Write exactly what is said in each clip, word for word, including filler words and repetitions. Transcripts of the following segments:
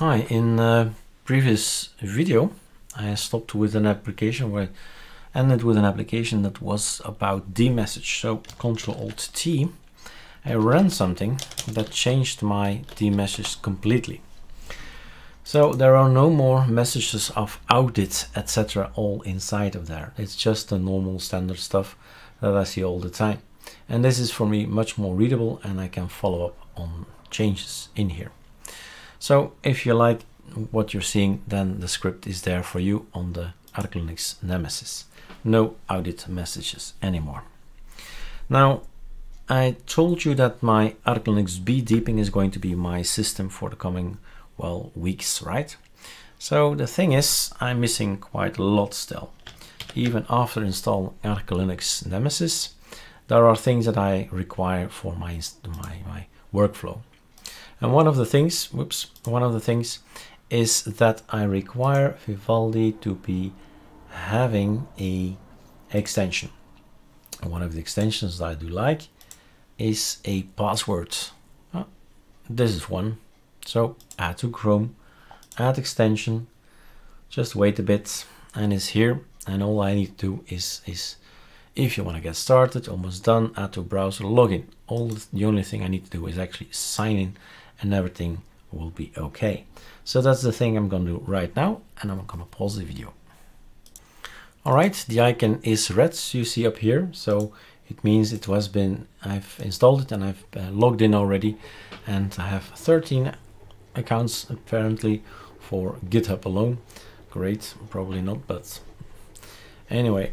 Hi, in a previous video I stopped with an application where I ended with an application that was about DMessage. So control alt T, I ran something that changed my DMessage completely. So there are no more messages of audit, et cetera all inside of there. It's just the normal standard stuff that I see all the time. And this is for me much more readable, and I can follow up on changes in here. So if you like what you're seeing, then the script is there for you on the ArcoLinux Nemesis. No audit messages anymore. Now, I told you that my ArcoLinux B-Deeping is going to be my system for the coming, well, weeks, right? So the thing is, I'm missing quite a lot still. Even after installing ArcoLinux Nemesis, there are things that I require for my, my, my workflow. And one of the things, whoops, one of the things is that I require Vivaldi to be having a extension. And one of the extensions that I do like is a password. Oh, this is one. So add to Chrome, add extension, just wait a bit, and it's here. And all I need to do is, is if you want to get started, almost done, add to browser, login. All the only thing I need to do is actually sign in, and everything will be okay. So that's the thing I'm going to do right now, and I'm going to pause the video. All right, the icon is red, so you see up here. So it means it has been, I've installed it and I've uh, logged in already, and I have thirteen accounts apparently for GitHub alone. Great, probably not, but anyway,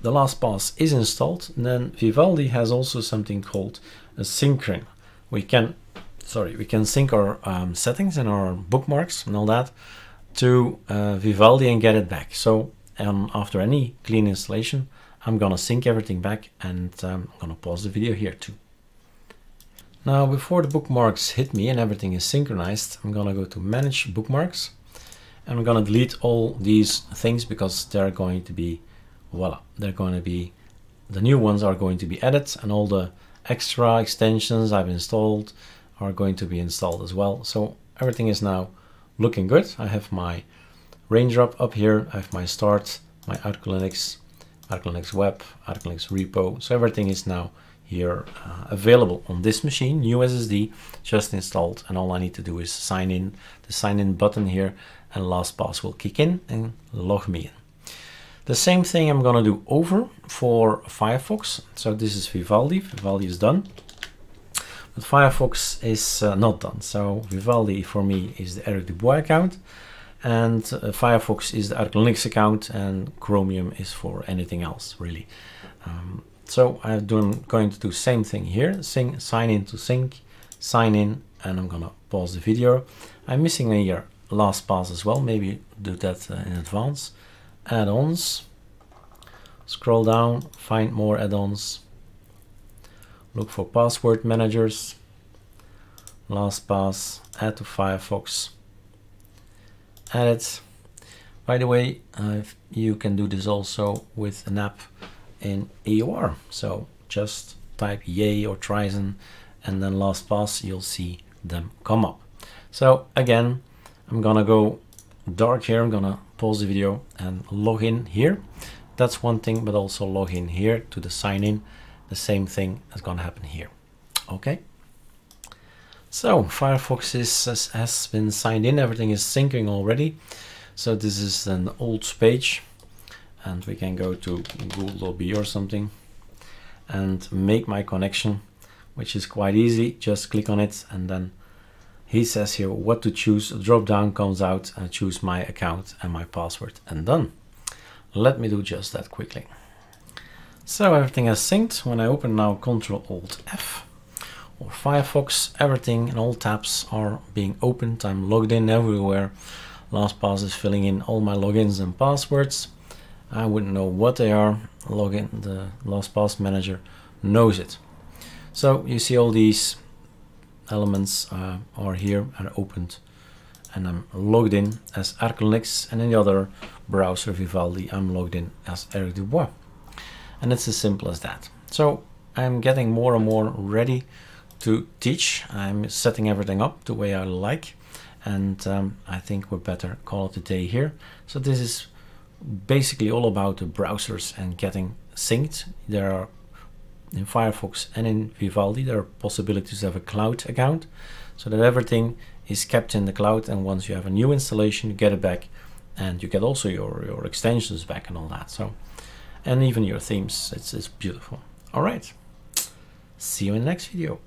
the LastPass is installed. And then Vivaldi has also something called a synchron. We can Sorry, we can sync our um, settings and our bookmarks and all that to uh, Vivaldi and get it back. So um, after any clean installation, I'm going to sync everything back, and um, I'm going to pause the video here too. Now, before the bookmarks hit me and everything is synchronized, I'm going to go to Manage Bookmarks, and I'm going to delete all these things because they're going to be, voila, they're going to be, the new ones are going to be added, and all the extra extensions I've installed are going to be installed as well. So everything is now looking good. I have my raindrop up here, I have my start, my ArcoLinux, ArcoLinux web, ArcoLinux repo. So everything is now here uh, available on this machine, new S S D, just installed. And all I need to do is sign in, the sign in button here, and LastPass will kick in and log me in. The same thing I'm gonna do over for Firefox. So this is Vivaldi, Vivaldi is done. But Firefox is uh, not done. So Vivaldi for me is the Erik Dubois account, and uh, Firefox is the ArcoLinux account, and Chromium is for anything else really. Um, so I'm doing, going to do same thing here, Sing, sign in to sync, sign in, and I'm gonna pause the video. I'm missing a year LastPass as well, maybe do that uh, in advance. Add-ons, scroll down, find more add-ons. Look for password managers, LastPass, add to Firefox, add it. By the way, uh, you can do this also with an app in A U R. So just type yay or trizen, and then LastPass, you'll see them come up. So again, I'm gonna go dark here. I'm gonna pause the video and log in here. That's one thing, but also log in here to the sign in. The same thing is going to happen here. Okay. So Firefox is, has, has been signed in. Everything is syncing already. So this is an old page, and we can go to Google dot B or something and make my connection, which is quite easy. Just click on it, and then he says here what to choose. A drop down comes out, and I choose my account and my password, and done. Let me do just that quickly. So everything has synced. When I open now control alt F or Firefox, everything and all tabs are being opened. I'm logged in everywhere. LastPass is filling in all my logins and passwords. I wouldn't know what they are. Login, the LastPass manager knows it. So you see all these elements uh, are here and opened, and I'm logged in as ArcoLinux, and in the other browser Vivaldi, I'm logged in as Erik Dubois. And it's as simple as that. So I'm getting more and more ready to teach. I'm setting everything up the way I like, And um, I think we're better call it a day here. So this is basically all about the browsers and getting synced. There are in Firefox and in Vivaldi, there are possibilities to have a cloud account so that everything is kept in the cloud. And once you have a new installation, you get it back, and you get also your, your extensions back and all that. So, and even your themes, it's, it's beautiful. All right. See you in the next video.